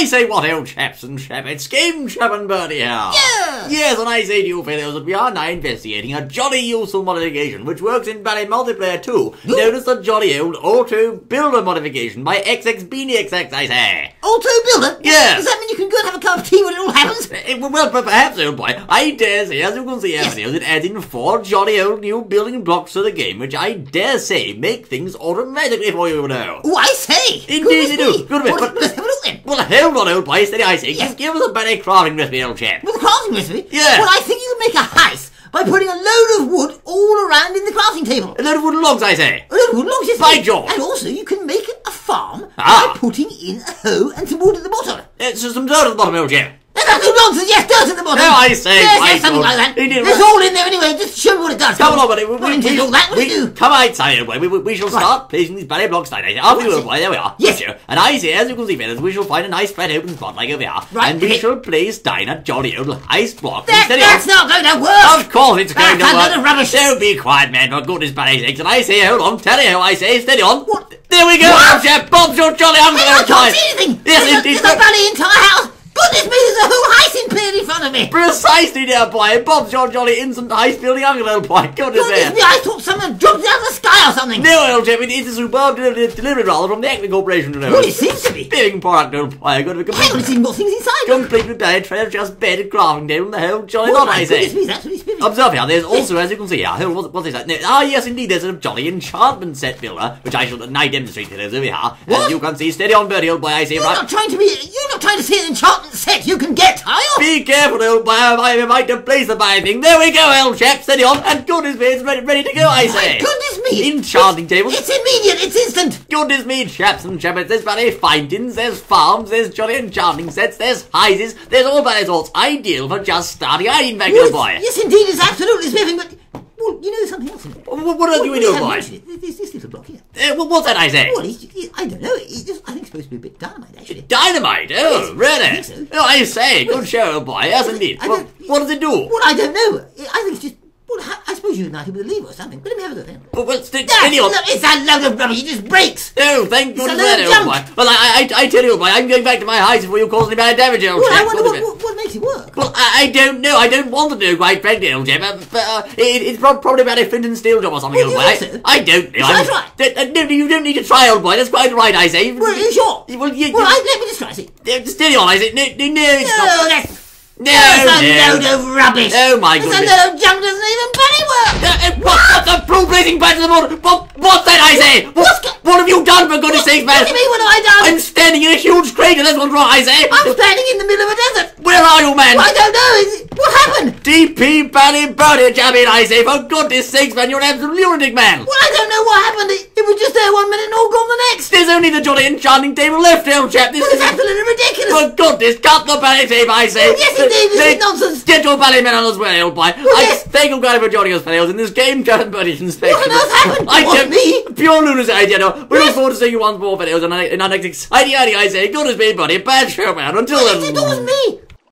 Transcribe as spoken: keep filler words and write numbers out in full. I say what ho, chaps and chappets, GameChap and Bertie here. Yeah. Yes, and I say to you fellows that we are now investigating a jolly useful modification which works in bloody multiplayer too. Known as the jolly old Auto Builder modification by xXBeanieXx, I say. Auto Builder? Yes. Does that mean you can go and have a cup of tea when it all happens? It, well, perhaps, old boy. I dare say, as you can see, yes. Videos, it adds in four jolly old new building blocks to the game, which I dare say make things automatically for you now. Oh, I say. Indeed, you do. Good bit. What, but, well, hold on, old boy, steady, I say. Yes. Give us a better crafting recipe, old chap. With a crafting recipe? Yeah. Well, I think you can make a heist by putting a load of wood all around in the crafting table. A load of wooden logs, I say. A load of wooden logs, yes. By George. And also, you can make a farm ah. by putting in a hoe and some wood at the bottom. It's just some dirt at the bottom, old chap. That's no nonsense, yes, dirt at the bottom. No, I say, yes, yes, something like that. It's all in there anyway, just show me what it does. Come, come on, buddy. We, we, we, all that, what we, do you do? Come outside, old boy. We, we, we shall right. start placing these bloody blocks down. After you, old boy, there we are. Yes. Sure. And I say, as you can see, fellas, we shall find a nice flat open spot like over here. Right. And we okay. shall place down a jolly old ice block. That, that's of, not going to work. Of course it's that's going to work. That's rubbish. Don't be quiet, man, for goodness' sakes. And I say, hold on, tell you how I say, steady on. What? There we go, old chap. Bob's your jolly uncle. I can't see anything. Yes, it's the bloody entire house. Goodness me, there's a whole heist period in front of me! Precisely, dear boy. Bob's your jolly instant heist building up, little boy. Goodness me, I thought someone dropped out of the sky or something. No, old chap, it is a superb delivery, delivery rather from the Acting Corporation, you know. Well, it seems to be. Big product, old boy. Got to be complete. Hang on, it's even got things inside. Complete with bed, trail, just bed, and crafting table, and the whole jolly lot, I say. Me, that's really spiffy. Observe here, there's also, yes. as you can see here, what, what is that? No, ah, yes, indeed, there's a jolly enchantment set builder, which I shall now demonstrate to those over here. What? As you can see, steady on, Bertie, old boy, I say. You're right. not trying to be, you're not trying to see an enchantment set you can get, are you? Be careful, old boy. I might to place the buying thing. There we go, old chap. Steady on. And goodness me, it's ready, ready to go, I say. My goodness me. Enchanting it's, table. It's immediate. It's instant. Goodness me, chaps and chappets. There's bloody fountains. There's farms. There's jolly enchanting sets. There's houses. There's all bloody sorts. Ideal for just starting out, in fact, old boy. Yes, indeed. It's absolutely spiffing, but... Well, you know something else. What, what are you doing, boy? There's this little block here. Uh, well, what's that, I say? Well, it's, it's, I don't know. It's just, I think it's supposed to be a bit dynamite, actually. Dynamite? Oh, yes, really? I think so. Oh, I say. Well, good show, boy. Yes, well, indeed. Well, what does it do? Well, I don't know. I think it's just... Well, I suppose you can knock it with a lever or something. But let me have a look. But well, stick that, no, it's a load of rubbish. It just breaks. Oh, thank goodness that, old boy. Well, I, I, I tell you, old boy, I'm going back to my house before you cause any bad damage, old well, chap. I wonder what, what, what makes it work. Well, I, I don't know. I don't want to know, quite frankly, old chap. But uh, it, it's probably about a flint and steel job or something, well, old boy. So? I, I don't know. Shall I try? That, uh, no, you don't need to try, old boy. That's quite right, I say. Well, are you sure? Well, you, well I, let me just try, see. Steady on, I say. No, no, no. It's no, not. That's... No, that's a no. load of rubbish. Oh my goodness. That's a load of junk doesn't even penny work. Uh, what? What? What's the blue blazing badge of the water? What? What's that, I say? What, what, what have you done, for goodness sake, man? What do you mean, what have I done? I'm standing in a huge crater, that's what's wrong, I say. I'm standing in the middle of a desert. Where are you, man? Well, I don't know. Is, what happened? D P Paddy Birdie, Jabbin, I say. For goodness sakes, man, you're an absolute lunatic, man. Well, I don't know what happened. It, it was just there one minute and all gone the next. There's only the jolly enchanting table left, old chap. This well, is absolutely ridiculous. For goodness, cut the paddy tape, I say. Well, yes, this is nonsense. Get your ballet men on as well, old boy. Well, I yes. thank you guys for joining us, fellows, in this game, John Birdie's inspection. What on earth happened? I don't me. Pure lunacy, I don't know. We yes. look forward to seeing you once more, fellows, in our next exciting idea, I say. Goodness me, buddy. Bad show, man. Until well, then. It was me.